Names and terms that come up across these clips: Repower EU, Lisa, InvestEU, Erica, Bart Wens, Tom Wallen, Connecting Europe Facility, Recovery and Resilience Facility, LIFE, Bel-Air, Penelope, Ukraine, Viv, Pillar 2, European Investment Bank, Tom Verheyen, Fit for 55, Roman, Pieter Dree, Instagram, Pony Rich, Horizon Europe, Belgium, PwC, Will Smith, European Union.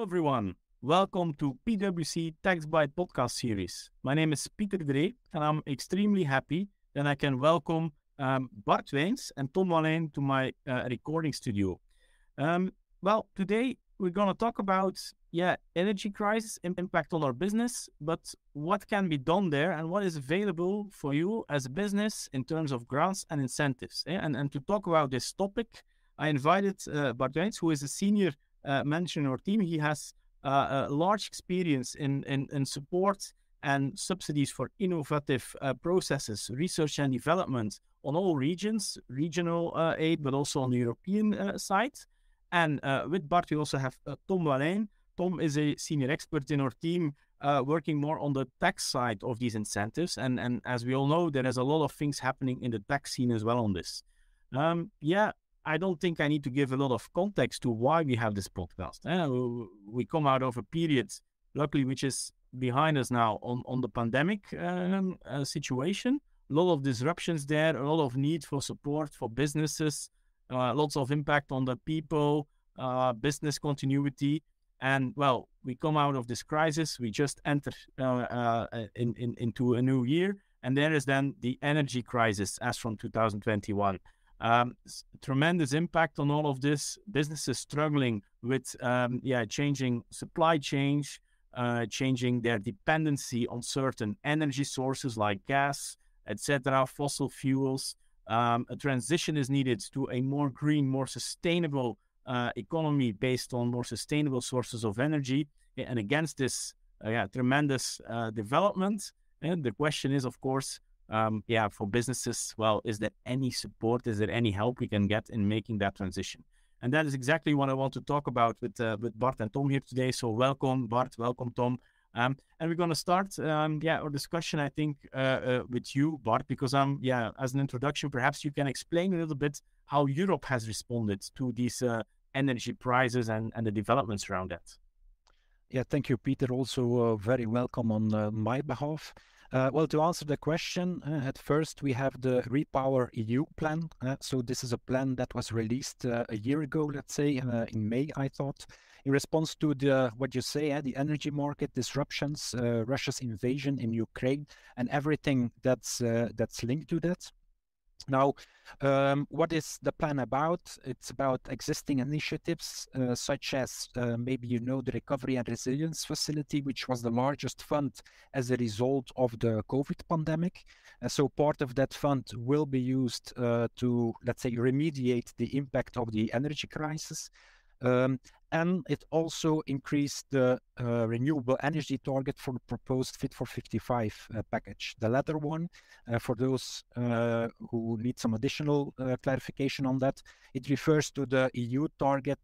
Hello everyone, welcome to PwC Tax Bite podcast series. My name is Pieter Dree and I'm extremely happy that I can welcome Bart Wens and Tom Wallen to my recording studio. Well, today we're going to talk about energy crisis impact on our business, but what can be done there and what is available for you as a business in terms of grants and incentives. And to talk about this topic, I invited Bart Wens, who is a senior mention our team. He has a large experience in support and subsidies for innovative processes, research and development on all regions, regional aid, but also on the European side. And with Bart, we also have Tom Wallen. Tom is a senior expert in our team, working more on the tax side of these incentives. And as we all know, there is a lot of things happening in the tax scene as well on this. I don't think I need to give a lot of context to why we have this podcast. We come out of a period, luckily, which is behind us now on the pandemic situation. A lot of disruptions there, a lot of need for support for businesses, lots of impact on the people, business continuity. And, well, we come out of this crisis. We just enter into a new year. And there is then the energy crisis as from 2021. Tremendous impact on all of this. Businesses struggling with changing supply chains, changing their dependency on certain energy sources like gas, etc., fossil fuels. A transition is needed to a more green, more sustainable economy based on more sustainable sources of energy. And against this tremendous development, and the question is, of course, for businesses, well, is there any support? Is there any help we can get in making that transition? And that is exactly what I want to talk about with Bart and Tom here today. So welcome, Bart. Welcome, Tom. And we're going to start our discussion, I think, with you, Bart, because as an introduction, perhaps you can explain a little bit how Europe has responded to these energy prices and the developments around that. Yeah, thank you, Pieter. Also very welcome on my behalf. To answer the question, at first we have the Repower EU plan. So this is a plan that was released a year ago, let's say, in May, I thought, in response to the energy market disruptions, Russia's invasion in Ukraine, and everything that's linked to that. Now, what is the plan about? It's about existing initiatives such as maybe you know the Recovery and Resilience Facility, which was the largest fund as a result of the COVID pandemic. So part of that fund will be used to, let's say, remediate the impact of the energy crisis. And it also increased the renewable energy target for the proposed Fit for 55 package. The latter one, for those who need some additional clarification on that, it refers to the EU target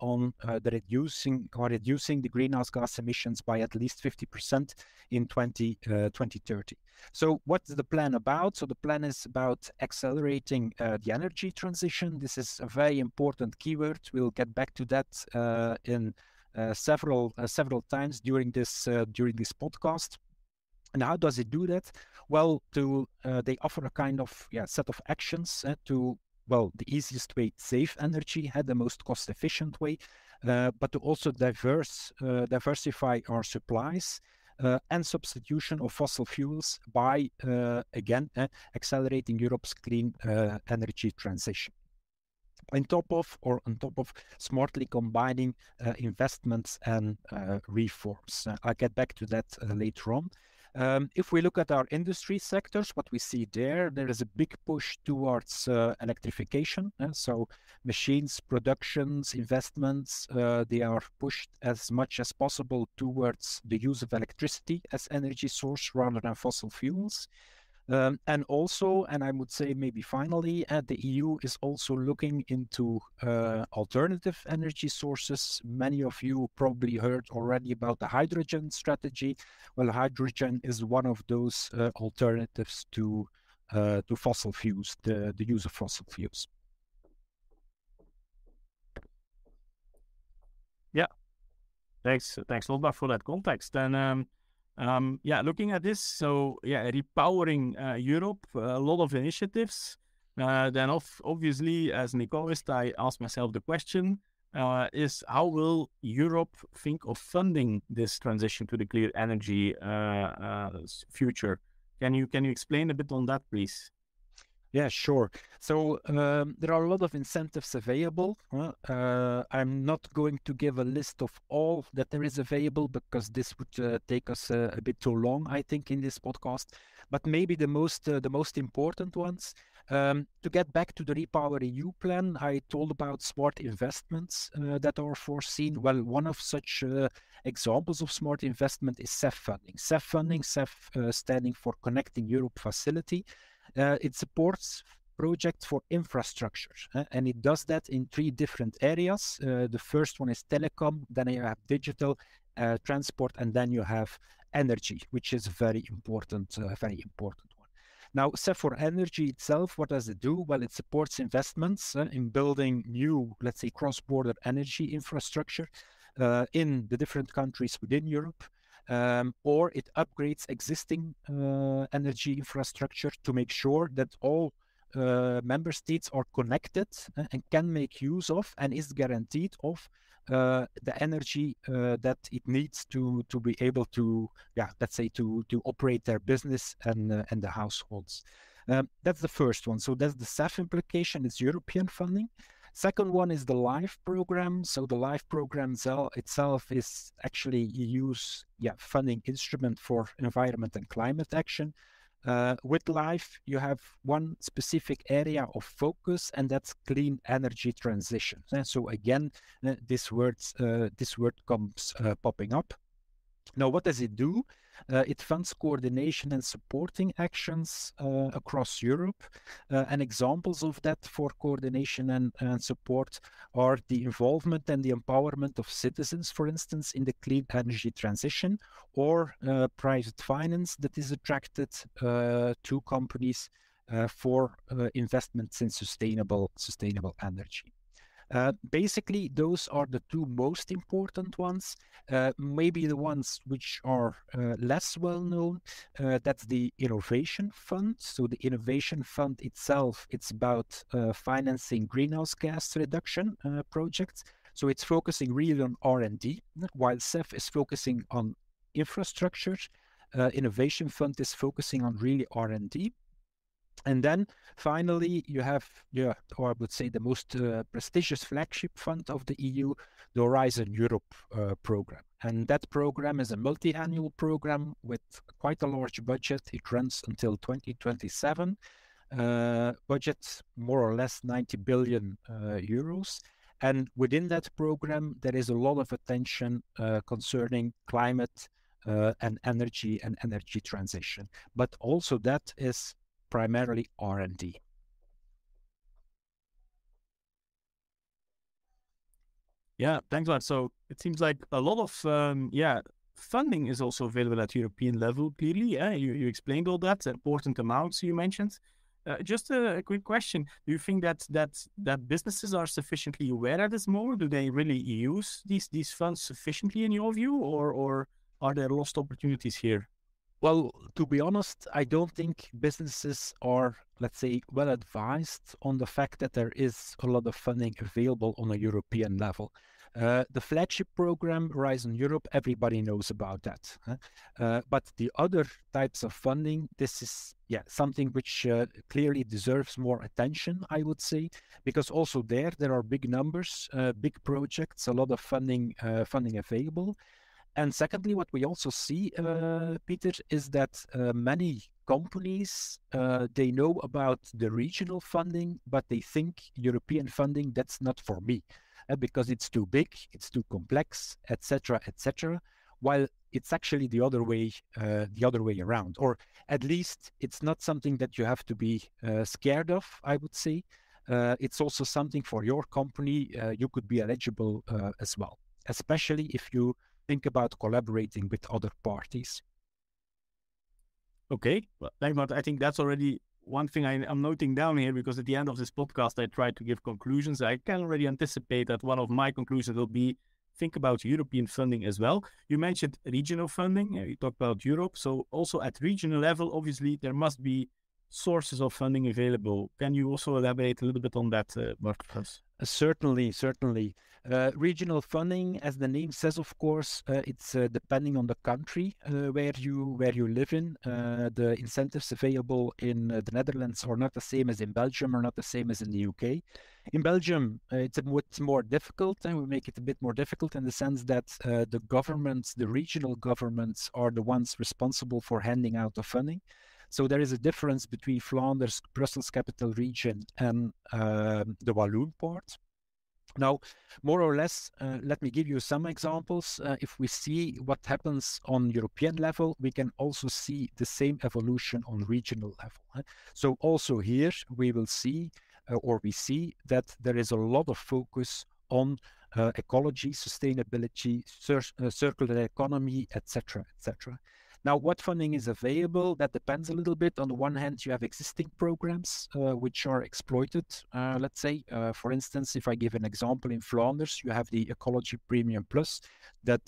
on the reducing the greenhouse gas emissions by at least 50% in 2030. So what's the plan about? So the plan is about accelerating the energy transition. This is a very important keyword. We'll get back to that several times during this podcast. And how does it do that? Well, they offer a kind of set of actions the easiest way, save energy, the most cost-efficient way, but to also diversify our supplies and substitution of fossil fuels by accelerating Europe's clean energy transition. On top of smartly combining investments and reforms. I'll get back to that later on. If we look at our industry sectors, what we see there is a big push towards electrification. So machines, productions, investments, they are pushed as much as possible towards the use of electricity as energy source rather than fossil fuels. And I would say maybe finally, the EU is also looking into alternative energy sources. Many of you probably heard already about the hydrogen strategy. Well, hydrogen is one of those alternatives to fossil fuels, the use of fossil fuels. Yeah, thanks a lot for that context. And looking at this, repowering Europe, a lot of initiatives. Then obviously, as an economist, I asked myself the question, is how will Europe think of funding this transition to the clear energy future? Can you explain a bit on that, please? Yeah, sure. So there are a lot of incentives available. I'm not going to give a list of all that there is available, because this would take us a bit too long, I think, in this podcast. But maybe the most important ones. To get back to the Repower EU plan, I told about smart investments that are foreseen. Well, one of such examples of smart investment is CEF funding. CEF funding, CEF standing for Connecting Europe Facility. It supports projects for infrastructure, and it does that in three different areas. The first one is telecom, then you have digital, transport, and then you have energy, which is a very important one. Now, CEF for energy itself, what does it do? Well, it supports investments in building new, let's say, cross-border energy infrastructure in the different countries within Europe. Or it upgrades existing energy infrastructure to make sure that all member states are connected and can make use of and is guaranteed of the energy that it needs to be able to, let's say, to operate their business and the households. That's the first one. So that's the CEF implication. It's European funding. Second one is the LIFE program. So the LIFE program itself is actually EU's funding instrument for environment and climate action. With LIFE, you have one specific area of focus, and that's clean energy transition. And so again, this word comes popping up. Now, what does it do? It funds coordination and supporting actions across Europe. And examples of that for coordination and support are the involvement and the empowerment of citizens, for instance, in the clean energy transition, or private finance that is attracted to companies for investments in sustainable energy. Basically, those are the two most important ones. Maybe the ones which are less well known, that's the Innovation Fund. So the Innovation Fund itself, it's about financing greenhouse gas reduction projects. So it's focusing really on R&D, while CEF is focusing on infrastructure. Innovation Fund is focusing on really R&D. And then finally, you have, or I would say the most prestigious flagship fund of the EU, the Horizon Europe program. And that program is a multi-annual program with quite a large budget. It runs until 2027, budget more or less 90 billion euros. And within that program, there is a lot of attention concerning climate and energy transition. But also that is primarily R&D. Yeah, thanks a lot. So it seems like a lot of funding is also available at European level, clearly. Yeah, you explained all that, important amounts you mentioned. Just a quick question. Do you think that businesses are sufficiently aware at this moment? Do they really use these funds sufficiently in your view, or are there lost opportunities here? Well, to be honest, I don't think businesses are, let's say, well advised on the fact that there is a lot of funding available on a European level. The flagship program, Horizon Europe, everybody knows about that. But the other types of funding, this is something which clearly deserves more attention, I would say, because also there are big numbers, big projects, a lot of funding available. And secondly, what we also see, Peter, is that many companies, they know about the regional funding, but they think European funding, that's not for me, because it's too big, it's too complex, etc., etc. While it's actually the other way around, or at least it's not something that you have to be scared of, I would say. It's also something for your company, you could be eligible as well, especially if you think about collaborating with other parties. Okay, well, thank you. I think that's already one thing I'm noting down here, because at the end of this podcast, I try to give conclusions. I can already anticipate that one of my conclusions will be, think about European funding as well. You mentioned regional funding, you talked about Europe. So also at regional level, obviously, there must be sources of funding available. Can you also elaborate a little bit on that, Bart? Certainly. Regional funding, as the name says, of course, it's depending on the country where you live in. The incentives available in the Netherlands are not the same as in Belgium, or not the same as in the UK. In Belgium, it's a bit more difficult, and we make it a bit more difficult in the sense that the governments, the regional governments, are the ones responsible for handing out the funding. So there is a difference between Flanders, Brussels capital region, and the Walloon part. Now, more or less, let me give you some examples. If we see what happens on European level, we can also see the same evolution on regional level. So also here, we will see, or we see that there is a lot of focus on ecology, sustainability, circular economy, etc., etc. Now, what funding is available? That depends a little bit. On the one hand, you have existing programs which are exploited. Let's say, for instance, if I give an example, in Flanders, you have the Ecology Premium Plus that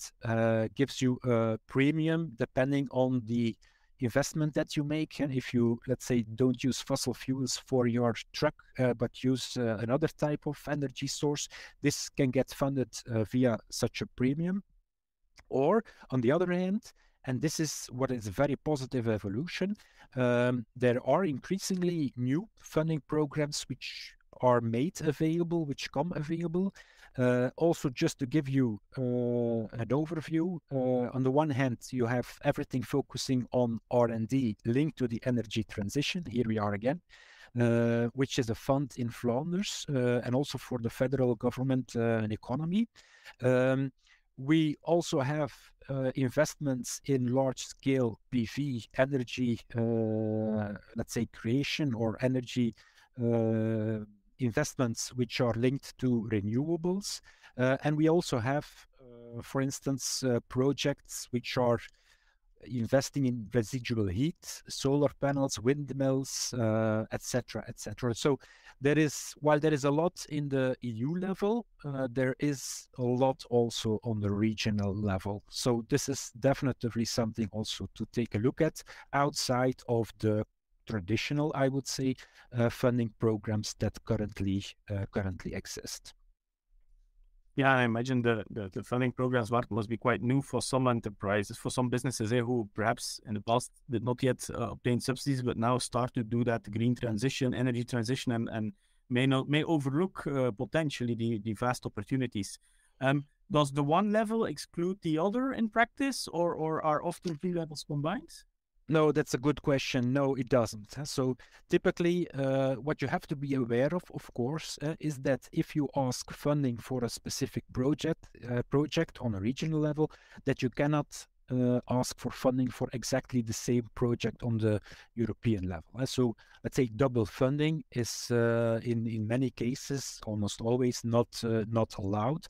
gives you a premium depending on the investment that you make. And if you, let's say, don't use fossil fuels for your truck, but use another type of energy source, this can get funded via such a premium. Or on the other hand, and this is what is a very positive evolution, there are increasingly new funding programs which are made available, which come available. Also, just to give you an overview, on the one hand, you have everything focusing on R&D linked to the energy transition. Here we are again, which is a fund in Flanders, and also for the federal government and economy. We also have investments in large-scale PV energy, let's say, creation or energy investments which are linked to renewables. And we also have, for instance, projects which are investing in residual heat, solar panels, windmills, etc., etc. So there is, while there is a lot in the EU level, there is a lot also on the regional level. So this is definitely something also to take a look at outside of the traditional, I would say, funding programs that currently exist. Yeah, I imagine the funding programs must be quite new for some enterprises, for some businesses who perhaps in the past did not yet obtain subsidies, but now start to do that green transition, energy transition, and may overlook potentially the vast opportunities. Does the one level exclude the other in practice, or are often three levels combined? No, that's a good question. No, it doesn't. So typically what you have to be aware of course, is that if you ask funding for a specific project on a regional level, that you cannot ask for funding for exactly the same project on the European level. So let's say double funding is in many cases, almost always, not allowed.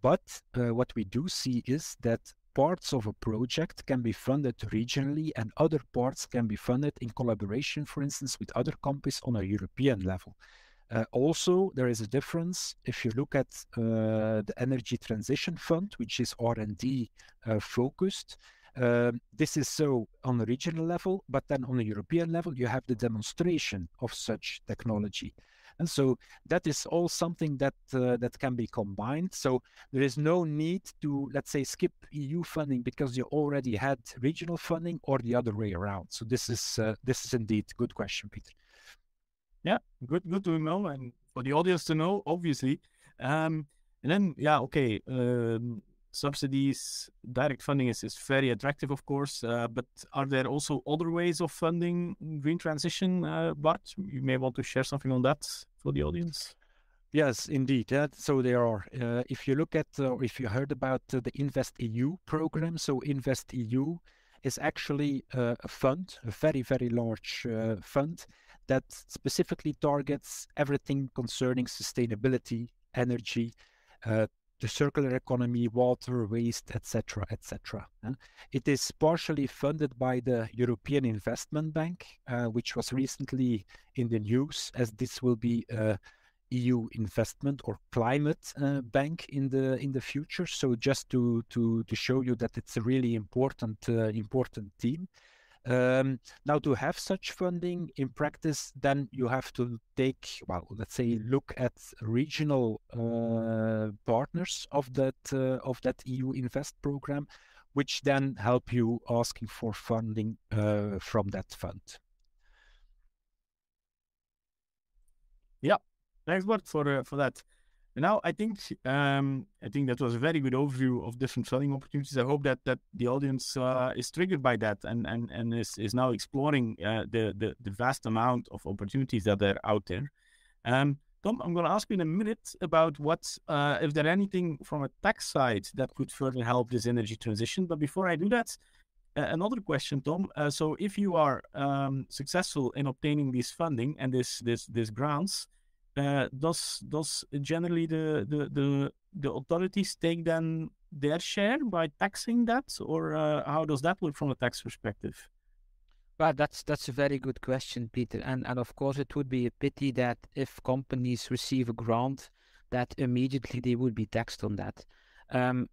But what we do see is that parts of a project can be funded regionally and other parts can be funded in collaboration, for instance, with other companies on a European level. Also, there is a difference if you look at the Energy Transition Fund, which is R&D focused. This is so on a regional level, but then on a European level, you have the demonstration of such technology. And so that is all something that that can be combined. So there is no need to, let's say, skip EU funding because you already had regional funding, or the other way around. So this is indeed a good question, Peter. Yeah, good to know, and for the audience to know, obviously. And then, yeah, okay, subsidies, direct funding is very attractive, of course, but are there also other ways of funding green transition, Bart? You may want to share something on that for the audience. Yes, indeed. So there are, if you look at, if you heard about the InvestEU program, so InvestEU is actually a fund, a very, very large fund that specifically targets everything concerning sustainability, energy, the circular economy, water, waste, etc., etc. It is partially funded by the European Investment Bank, which was recently in the news, as this will be an EU investment or climate bank in the future. So just to show you that it's a really important team. Now, to have such funding in practice, then you have to take, well, let's say, look at regional partners of that EU Invest program, which then help you asking for funding from that fund. Yeah, thanks, Bart, for that. Now, I think that was a very good overview of different funding opportunities. I hope that the audience is triggered by that and is now exploring the vast amount of opportunities that are out there. Tom, I'm going to ask you in a minute about what if there anything from a tax side that could further help this energy transition. But before I do that, another question, Tom. So, if you are successful in obtaining this funding and this grants. Does generally the authorities take then their share by taxing that, or how does that work from a tax perspective? Well, that's a very good question, Peter. And of course, it would be a pity that if companies receive a grant, that immediately they would be taxed on that. And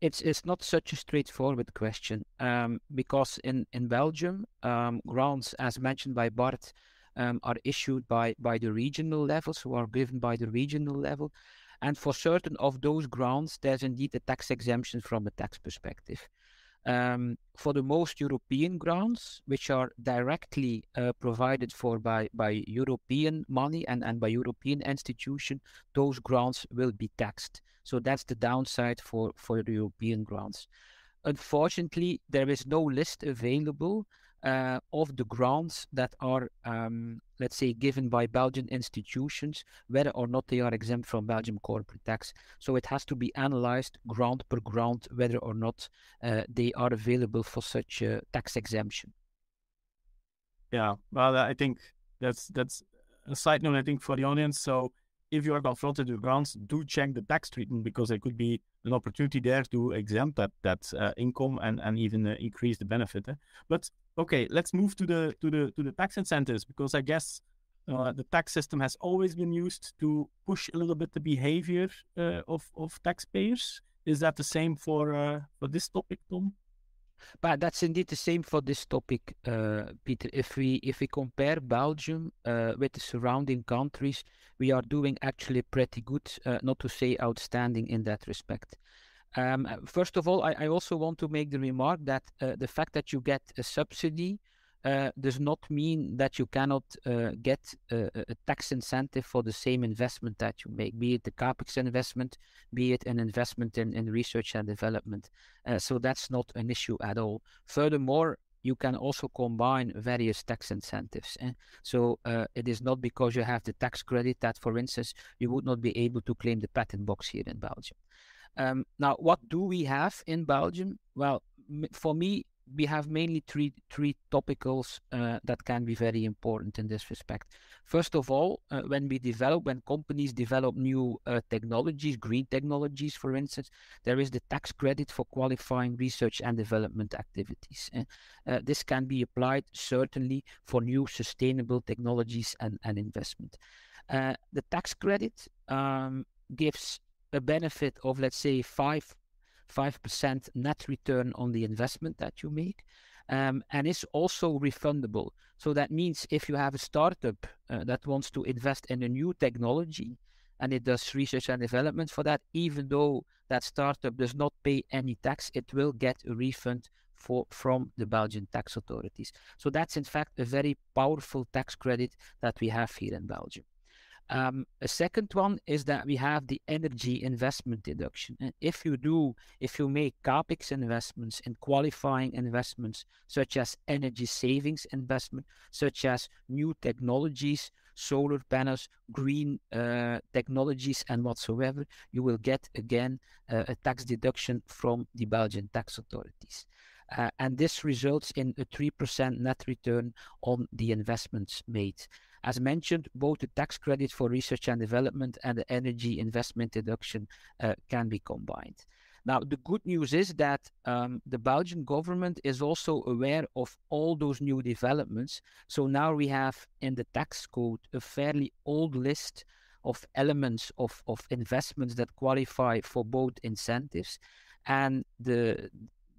it's not such a straightforward question because in Belgium, grants, as mentioned by Bart, are issued by the regional level, so are given by the regional level. And for certain of those grants, there's indeed a tax exemption from a tax perspective. For the most European grants, which are directly provided for by European money and by European institutions, those grants will be taxed. So that's the downside for the European grants. Unfortunately, there is no list available of the grants that are, let's say, given by Belgian institutions, whether or not they are exempt from Belgian corporate tax. So it has to be analyzed grant per grant, whether or not they are available for such a tax exemption. Yeah, well, I think that's a side note, I think, for the audience. So if you are confronted with grants, do check the tax treatment, because there could be an opportunity there to exempt that income and even increase the benefit. But okay, let's move to the tax incentives, because I guess the tax system has always been used to push a little bit the behavior of taxpayers. Is that the same for this topic, Tom? But that's indeed the same for this topic, Peter. If we compare Belgium with the surrounding countries, we are doing actually pretty good, not to say outstanding in that respect. First of all, I also want to make the remark that the fact that you get a subsidy does not mean that you cannot get a tax incentive for the same investment that you make, be it the CapEx investment, be it an investment in research and development. So that's not an issue at all. Furthermore, you can also combine various tax incentives. So it is not because you have the tax credit that, for instance, you would not be able to claim the patent box here in Belgium. Now, what do we have in Belgium? Well, for me, we have mainly three topicals that can be very important in this respect. First of all, when companies develop new technologies, green technologies, for instance, there is the tax credit for qualifying research and development activities. This can be applied certainly for new sustainable technologies and investment. The tax credit gives a benefit of, let's say, 5% net return on the investment that you make, and is also refundable. So that means if you have a startup that wants to invest in a new technology and it does research and development for that, even though that startup does not pay any tax, it will get a refund from the Belgian tax authorities. So that's in fact a very powerful tax credit that we have here in Belgium. A second one is that we have the energy investment deduction. And if you make CapEx investments and qualifying investments, such as energy savings investment, such as new technologies, solar panels, green technologies and whatsoever, you will get again a tax deduction from the Belgian tax authorities. And this results in a 3% net return on the investments made. As mentioned, both the tax credit for research and development and the energy investment deduction can be combined. Now, the good news is that the Belgian government is also aware of all those new developments. So now we have in the tax code a fairly old list of elements of investments that qualify for both incentives. And the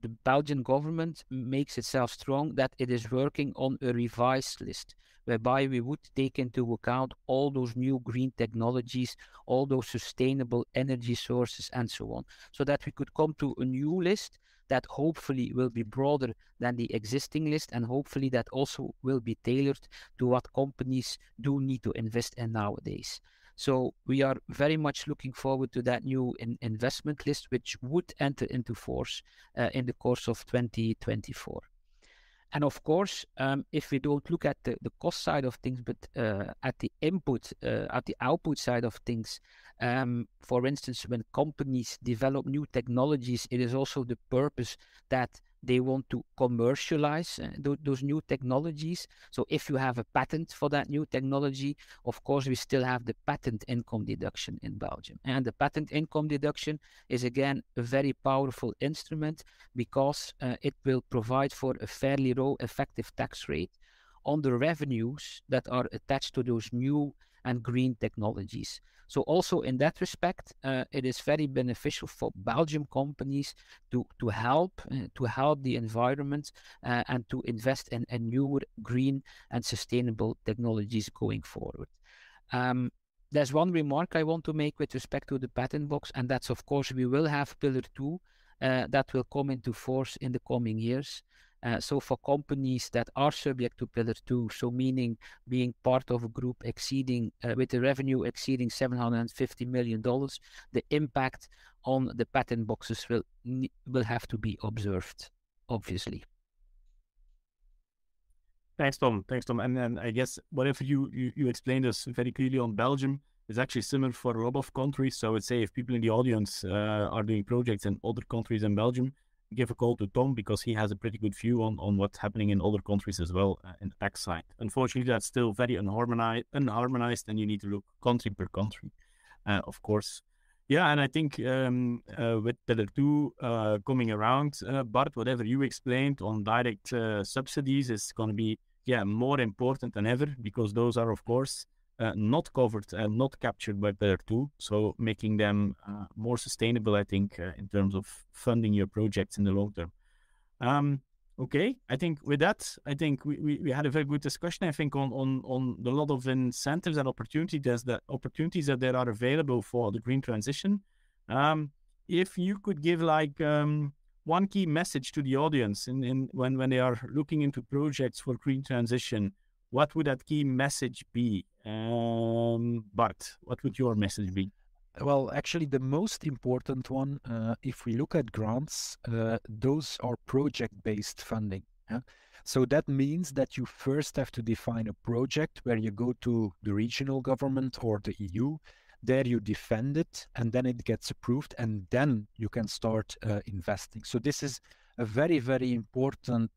the Belgian government makes itself strong that it is working on a revised list, whereby we would take into account all those new green technologies, all those sustainable energy sources and so on, so that we could come to a new list that hopefully will be broader than the existing list, and hopefully that also will be tailored to what companies do need to invest in nowadays. So we are very much looking forward to that new investment list, which would enter into force in the course of 2024. And of course, if we don't look at the cost side of things, but at the input, at the output side of things, for instance, when companies develop new technologies, it is also the purpose that they want to commercialize those new technologies. So if you have a patent for that new technology, of course, we still have the patent income deduction in Belgium. And the patent income deduction is, again, a very powerful instrument because it will provide for a fairly low effective tax rate on the revenues that are attached to those new and green technologies. So also in that respect, it is very beneficial for Belgium companies to help the environment and to invest in newer green and sustainable technologies going forward. There's one remark I want to make with respect to the patent box, and that's, of course, we will have Pillar 2 that will come into force in the coming years. So for companies that are subject to Pillar 2, so meaning being part of a group exceeding with the revenue exceeding $750 million, the impact on the patent boxes will have to be observed, obviously. Thanks, Tom. And I guess whatever you explained us very clearly on Belgium is actually similar for a lot of countries. So I would say if people in the audience are doing projects in other countries in Belgium, give a call to Tom, because he has a pretty good view on what's happening in other countries as well in the tax side. Unfortunately, that's still very unharmonized, and you need to look country per country, of course. Yeah, and I think with Pillar 2 coming around, Bart, whatever you explained on direct subsidies is going to be more important than ever, because those are, of course, not covered and not captured by Pillar 2, so making them more sustainable, I think, in terms of funding your projects in the long term. Okay, I think with that, I think we had a very good discussion, I think, on the lot of incentives and opportunities that there are available for the green transition. If you could give one key message to the audience when they are looking into projects for green transition, what would that key message be? Bart, what would your message be? Well, actually, the most important one, if we look at grants, those are project-based funding. Yeah? So that means that you first have to define a project where you go to the regional government or the EU. There you defend it, and then it gets approved, and then you can start investing. So this is a very, very important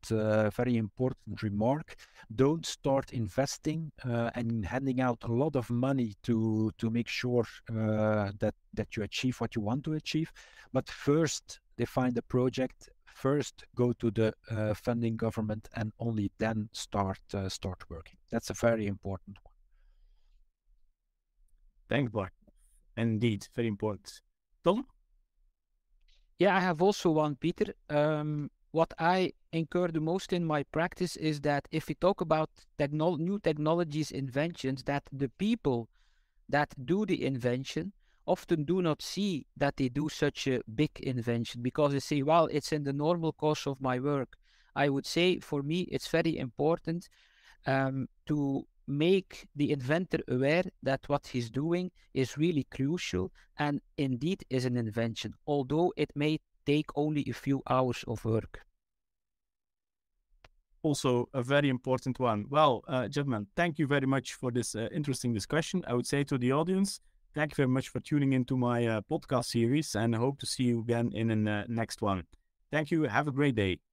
remark. Don't start investing and handing out a lot of money to make sure that you achieve what you want to achieve. But first, define the project. First, go to the funding government, and only then start working. That's a very important one. Thanks, Bart. Indeed, very important. Tom? Yeah, I have also one, Peter. What I incur the most in my practice is that if we talk about new technologies, inventions, that the people that do the invention often do not see that they do such a big invention, because they say, well, it's in the normal course of my work. I would say for me, it's very important to make the inventor aware that what he's doing is really crucial and indeed is an invention, although it may take only a few hours of work. Also a very important one. Well, gentlemen, thank you very much for this interesting discussion. I would say to the audience, thank you very much for tuning into my podcast series, and I hope to see you again in the next one. Thank you. Have a great day.